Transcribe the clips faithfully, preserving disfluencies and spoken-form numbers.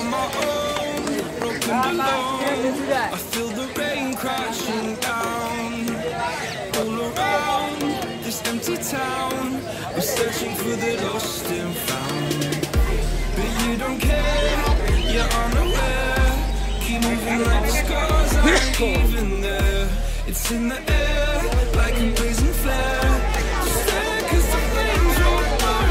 on my own, broken and alone. I feel the rain crashing down, all around this empty town. I'm searching for the lost and found, but you don't care, you're unaware. Keep moving like the scars aren't even there. It's in the air, like a blazing flare. Just there 'cause the flames roll on.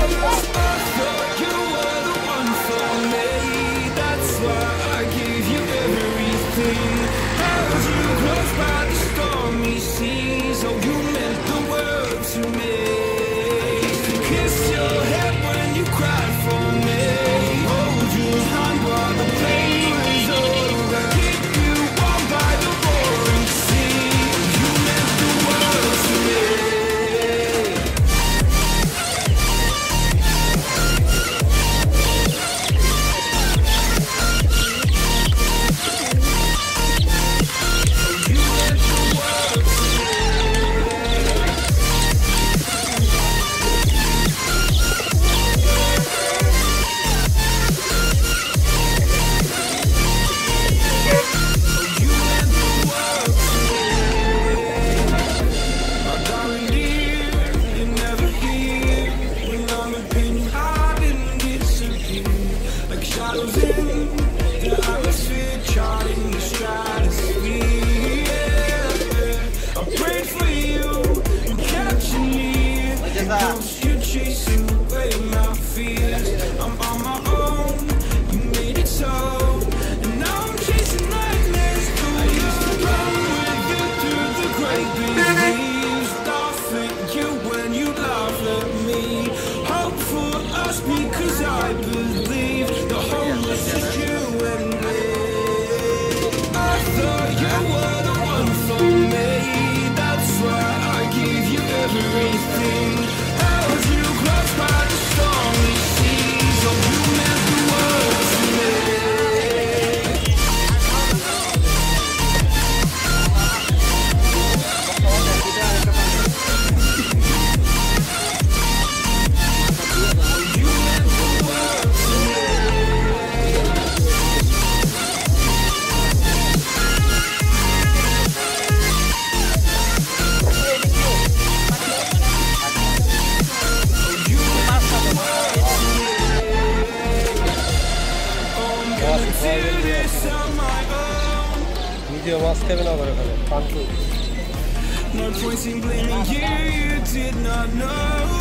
No point in blaming you, you did not know.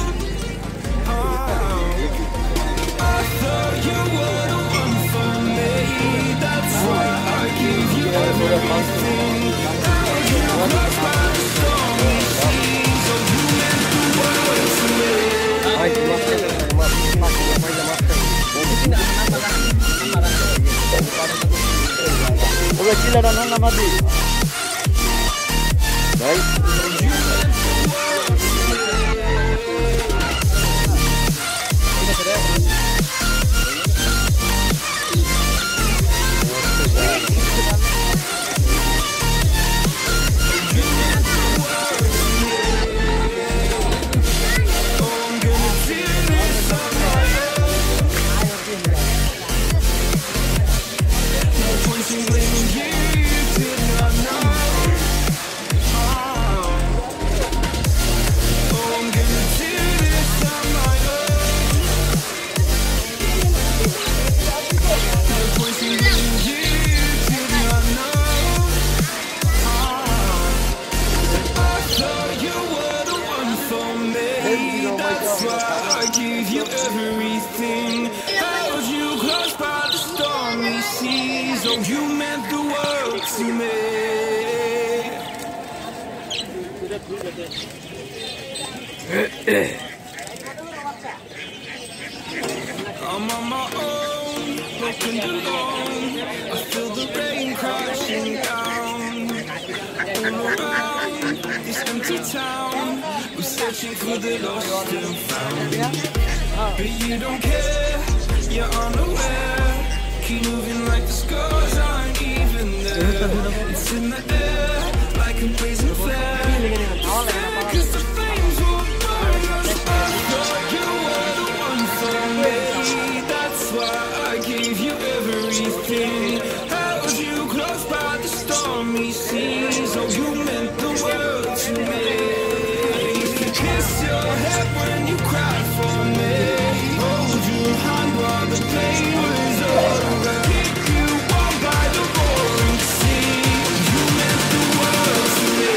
Oh. I thought you were the one for me. That's why I give you everything. I'll get by the stormy seas. So you meant the world to me. I love it. I love it. Right? You meant the world to me. Oh, I'm gonna do this on my own. No point in blaming you, you did not know. I'm on my own, broken and alone. I feel the rain crashing down, all around this empty town. We're searching for the lost and found, but you don't care, you're unaware. Keep moving like the scars aren't even there. It's in the air, like a blazing flare. Cause the flames will burn us. I thought you were the one for me. That's why I give. gave you everything. Held you close by the stormy seas. Oh, you meant the world to me. I used to kiss your head when you cried for me. Hold you high while the pain was over. Kick you on by the roaring sea. You meant the world to me.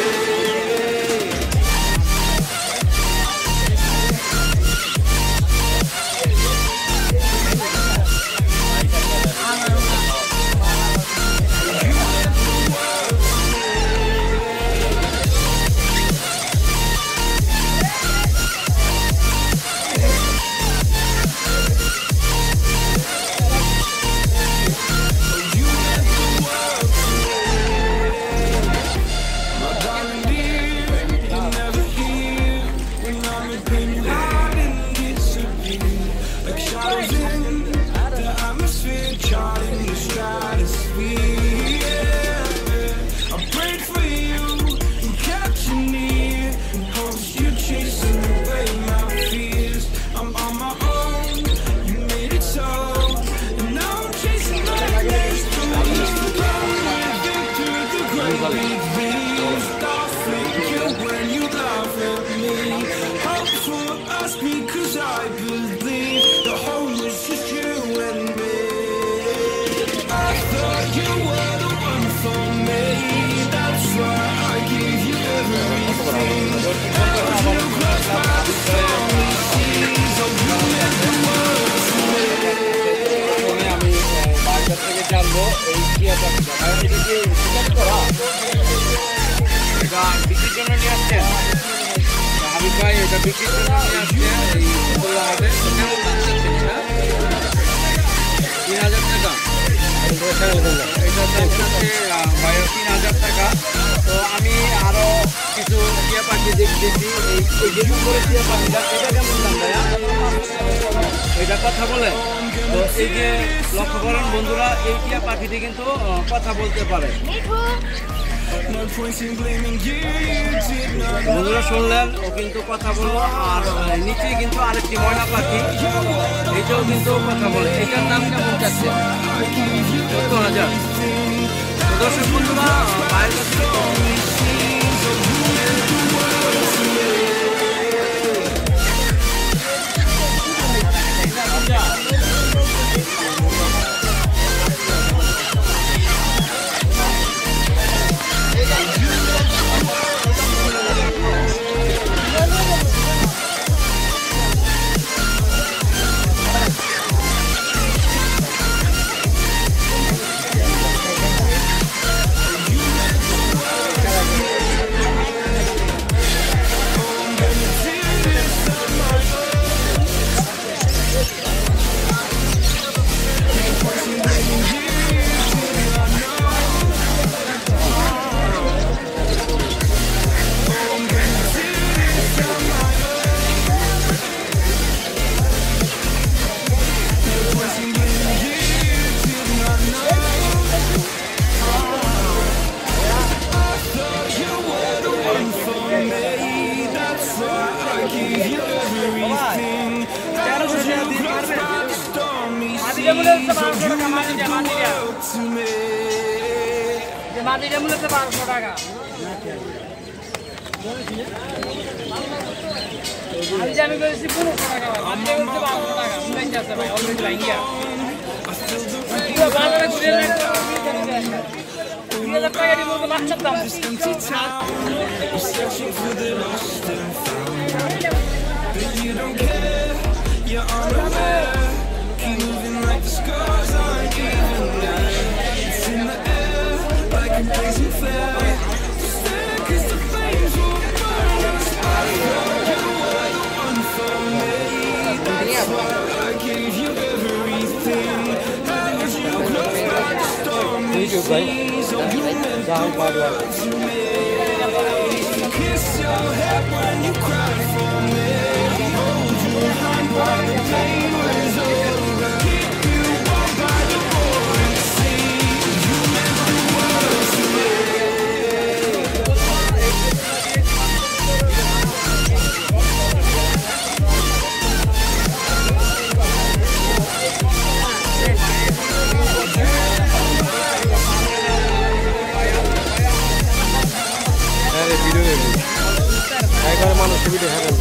man should be having.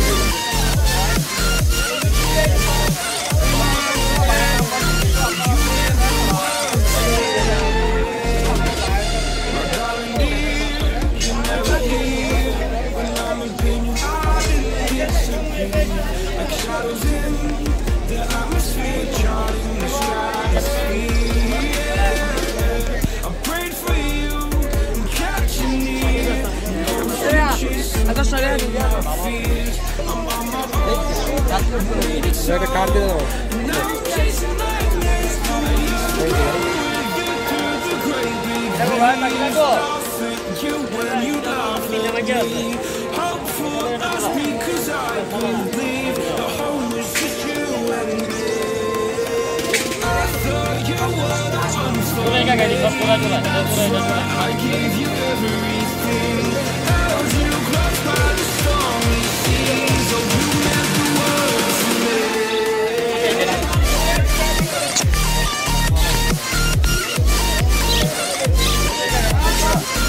Like shadows in the atmosphere, charting the stratosphere. I prayed for you and catching you. I'm chasing my fears. I'm on my own. I need it so. And I'm chasing nightmares from the east. You when you love me. Hope for us because I believe the home is just you and me. I thought you were the one for me. That's why I gave you everything. Held you close by the stormy seas. Oh, you meant the world to me. Oh, you meant the world.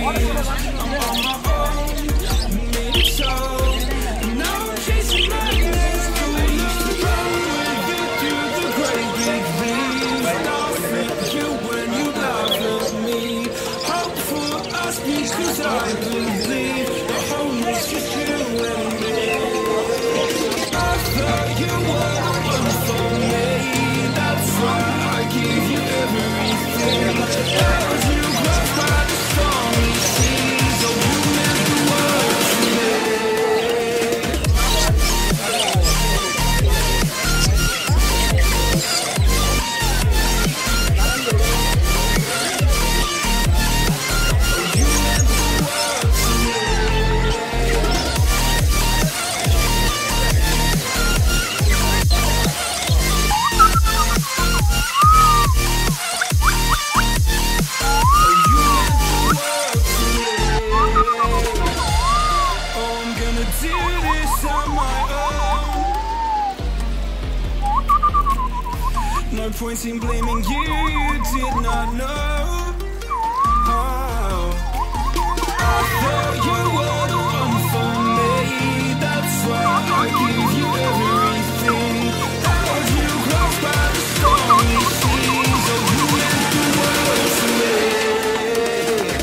I'm on my own. No point in blaming you, you did not know how. I thought you were the one for me, that's why I give you everything. Held you close by the stormy seas, oh you meant the world to me.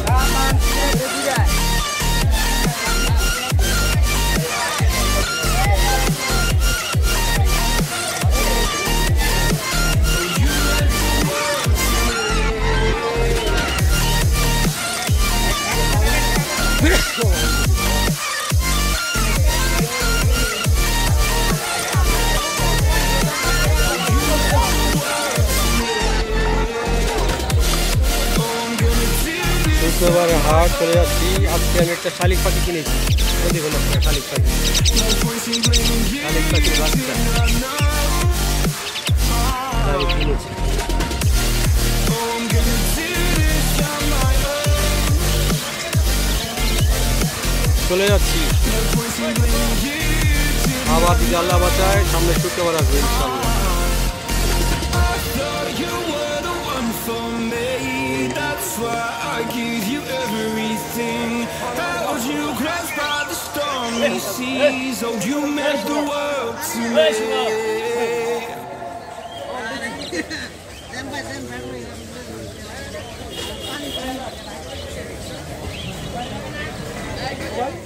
Our heart for your sea up to the Shalik Pakistani. What do you want to Shalik Pakistani? Shalik Pakistani. Our Dijalla Batai, some of the Shukawara Inshallah. That's why I give you everything. Held you close by the stormy seas, oh you meant the world to me. What?